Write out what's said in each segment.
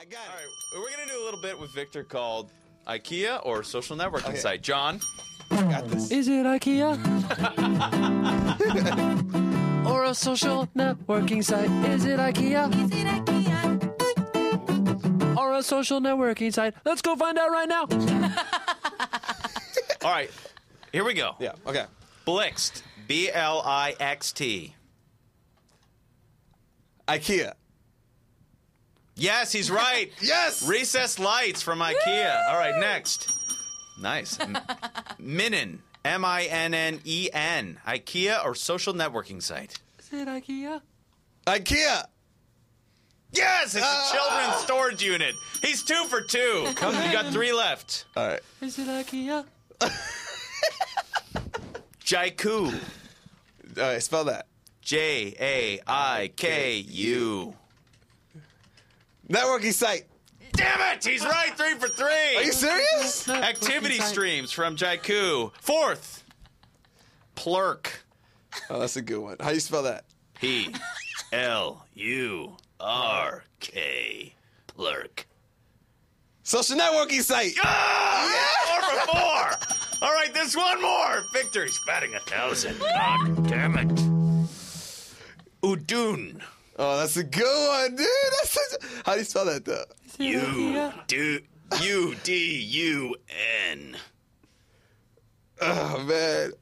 I got it. All right, we're going to do a little bit with Victor called IKEA or social networking site. John, I got this. Is it IKEA? Or a social networking site? Is it IKEA? Is it IKEA? Or a social networking site? Let's go find out right now. All right, here we go. Yeah, okay. Blixst, B-L-I-X-T. IKEA. Yes, he's right. Yes. Recessed lights from IKEA. Woo! All right, next. Nice. Minnen, M-I-N-N-E-N. IKEA or social networking site? Is it IKEA? IKEA. Yes, it's a children's storage unit. He's 2 for 2. Come, you got 3 left. All right. Is it IKEA? Jaiku. All right, spell that. J-A-I-K-U. Networking site. Damn it! He's right. 3 for 3. Are you serious? Activity streams from Jaiku. 4th. Plurk. Oh, that's a good one. How do you spell that? P-L-U-R-K. Plurk. Social networking site. Oh, yeah! 4 for 4. All right, there's one more. Victor's batting 1,000. God damn it. Udun. Oh, that's a good one, dude. How do you spell that, though? U-D-U-N. Oh, man.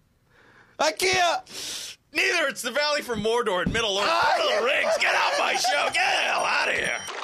IKEA! Neither. It's the Valley from Mordor in Middle Earth. Get off my show. Get the hell out of here.